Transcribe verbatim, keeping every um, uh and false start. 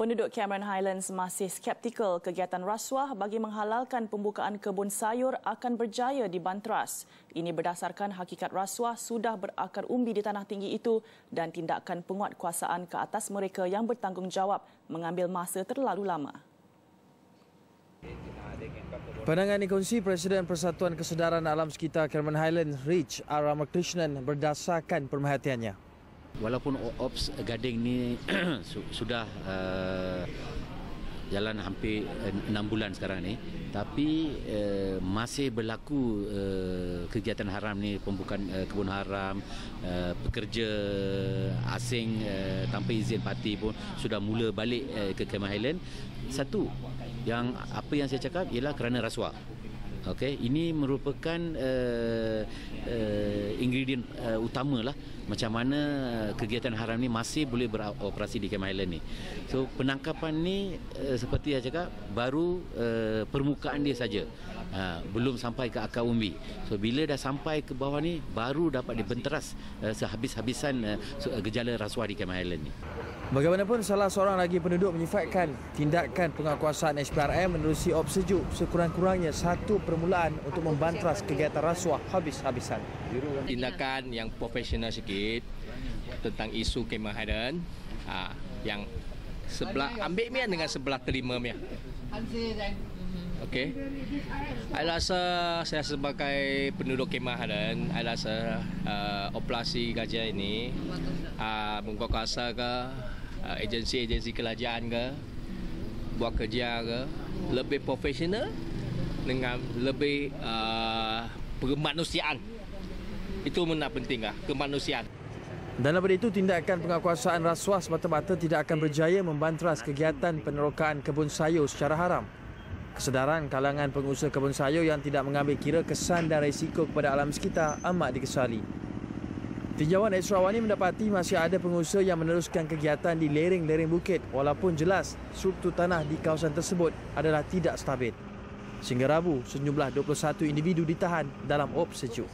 Penduduk Cameron Highlands masih skeptikal kegiatan rasuah bagi menghalalkan pembukaan kebun sayur akan berjaya di Banteras. Ini berdasarkan hakikat rasuah sudah berakar umbi di tanah tinggi itu dan tindakan penguatkuasaan ke atas mereka yang bertanggungjawab mengambil masa terlalu lama. Pandangan dikongsi Presiden Persatuan Kesedaran Alam Sekitar Cameron Highlands, Rich Aramakrishnan, berdasarkan pemerhatiannya. Walaupun Ops Gading ni sudah uh, jalan hampir enam bulan sekarang ni, tapi uh, masih berlaku uh, kegiatan haram ni, pembukaan uh, kebun haram, uh, pekerja asing uh, tanpa izin parti pun sudah mula balik uh, ke Cameron Highlands. Satu, yang apa yang saya cakap ialah kerana rasuah. Okey, ini merupakan uh, uh, ingredient uh, utamalah macam mana kegiatan haram ni masih boleh beroperasi di Cameron Highlands ni. So penangkapan ni uh, seperti saya cakap baru uh, permukaan dia saja. Uh, belum sampai ke akar umbi. So bila dah sampai ke bawah ni baru dapat dibenteras uh, sehabis-habisan uh, gejala rasuah di Cameron Highlands ni. Bagaimanapun, salah seorang lagi penduduk menyifatkan tindakan penguatkuasaan S P R M menerusi Ops Sejuk sekurang-kurangnya satu permulaan untuk membantras kegiatan rasuah habis-habisan. Tindakan yang profesional sikit tentang isu Cameron Highlands, ha, yang sebelah ambil mian dengan sebelah terima mian. Okey. Saya rasa saya sebagai penduduk Cameron Highlands, saya rasa uh, operasi gajah ini uh, menguatkuasa ke uh, agensi-agensi kerajaan ke buat kerja ke lebih profesional dengan lebih uh, kemanusiaan. Itu mana penting lah, kemanusiaan. Dan daripada itu, tindakan penguatkuasaan rasuah semata-mata tidak akan berjaya membantras kegiatan penerokaan kebun sayur secara haram. Kesedaran kalangan pengusaha kebun sayur yang tidak mengambil kira kesan dan risiko kepada alam sekitar amat dikesali. Tinjauan Astro Awani mendapati masih ada pengusaha yang meneruskan kegiatan di lereng-lereng bukit walaupun jelas struktur tanah di kawasan tersebut adalah tidak stabil. Sehingga Rabu, sejumlah dua puluh satu individu ditahan dalam Ops Sejuk.